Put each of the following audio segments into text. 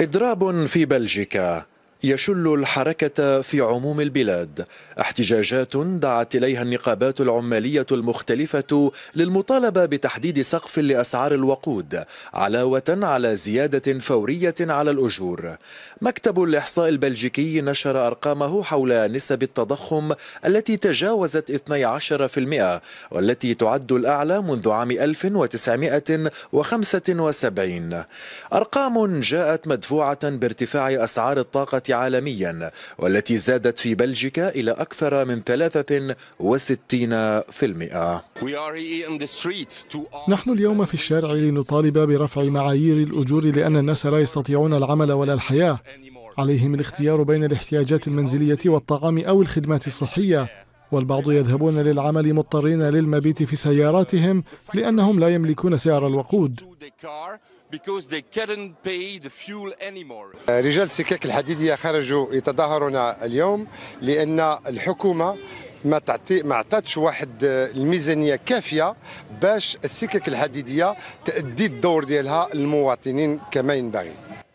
إضراب في بلجيكا يشل الحركة في عموم البلاد. احتجاجات دعت إليها النقابات العمالية المختلفة للمطالبة بتحديد سقف لأسعار الوقود، علاوة على زيادة فورية على الأجور. مكتب الإحصاء البلجيكي نشر أرقامه حول نسب التضخم التي تجاوزت 12% والتي تعد الأعلى منذ عام 1975. أرقام جاءت مدفوعة بارتفاع أسعار الطاقة عالميا، والتي زادت في بلجيكا إلى أكثر من 63%. نحن اليوم في الشارع لنطالب برفع معايير الأجور، لأن الناس لا يستطيعون العمل ولا الحياة. عليهم الاختيار بين الاحتياجات المنزلية والطعام أو الخدمات الصحية، والبعض يذهبون للعمل مضطرين للمبيت في سياراتهم لأنهم لا يملكون سعر الوقود. رجال السكك الحديدية خرجوا يتظاهرون اليوم لأن الحكومة ما اعطتش واحد الميزانية كافية باش السكك الحديدية تأدي الدور ديالها للمواطنين كما ينبغي.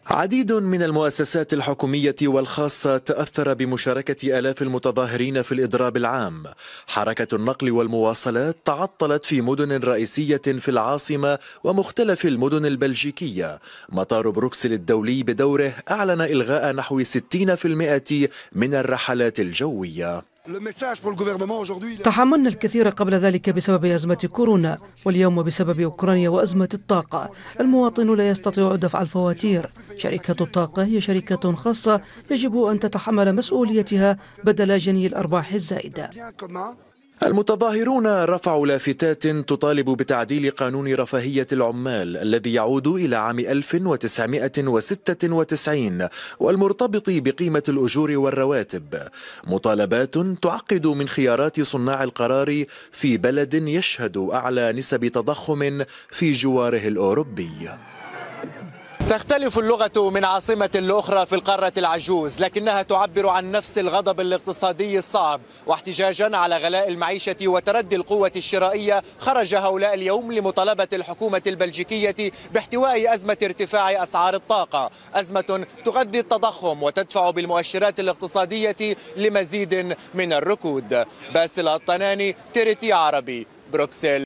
عديد من المؤسسات الحكومية والخاصة تأثر بمشاركة آلاف المتظاهرين في الإضراب العام. حركة النقل والمواصلات تعطلت في مدن رئيسية في العاصمة ومختلف المدن البلجيكية. مطار بروكسل الدولي بدوره أعلن إلغاء نحو 60% من الرحلات الجوية. تحملنا الكثير قبل ذلك بسبب أزمة كورونا، واليوم بسبب أوكرانيا وأزمة الطاقة المواطن لا يستطيع دفع الفواتير. شركة الطاقة هي شركة خاصة يجب أن تتحمل مسؤوليتها بدل جني الأرباح الزائدة. المتظاهرون رفعوا لافتات تطالب بتعديل قانون رفاهية العمال الذي يعود إلى عام 1996 والمرتبط بقيمة الأجور والرواتب. مطالبات تعقد من خيارات صناع القرار في بلد يشهد أعلى نسب تضخم في جواره الأوروبي. تختلف اللغة من عاصمة لأخرى في القارة العجوز، لكنها تعبر عن نفس الغضب الاقتصادي الصعب. واحتجاجا على غلاء المعيشة وتردي القوة الشرائية، خرج هؤلاء اليوم لمطالبة الحكومة البلجيكية باحتواء أزمة ارتفاع أسعار الطاقة، أزمة تغذي التضخم وتدفع بالمؤشرات الاقتصادية لمزيد من الركود. باسل الطناني، تي آر تي عربي، بروكسل.